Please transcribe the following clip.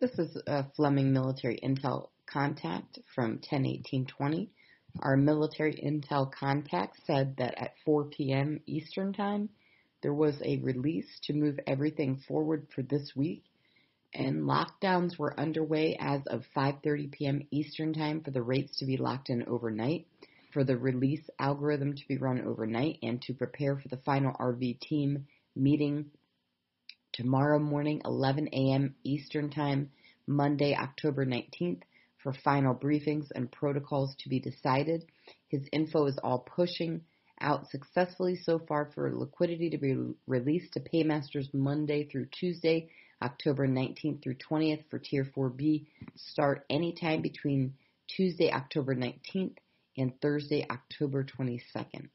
This is a Fleming military intel contact from 10/18/20. Our military intel contact said that at 4 p.m. Eastern Time, there was a release to move everything forward for this week, and lockdowns were underway as of 5:30 p.m. Eastern Time for the rates to be locked in overnight, for the release algorithm to be run overnight, and to prepare for the final RV team meeting tomorrow morning, 11 a.m. Eastern Time, Monday, October 19th, for final briefings and protocols to be decided. His info is all pushing out successfully so far for liquidity to be released to paymasters Monday through Tuesday, October 19th through 20th, for Tier 4B. Start anytime between Tuesday, October 19th and Thursday, October 22nd.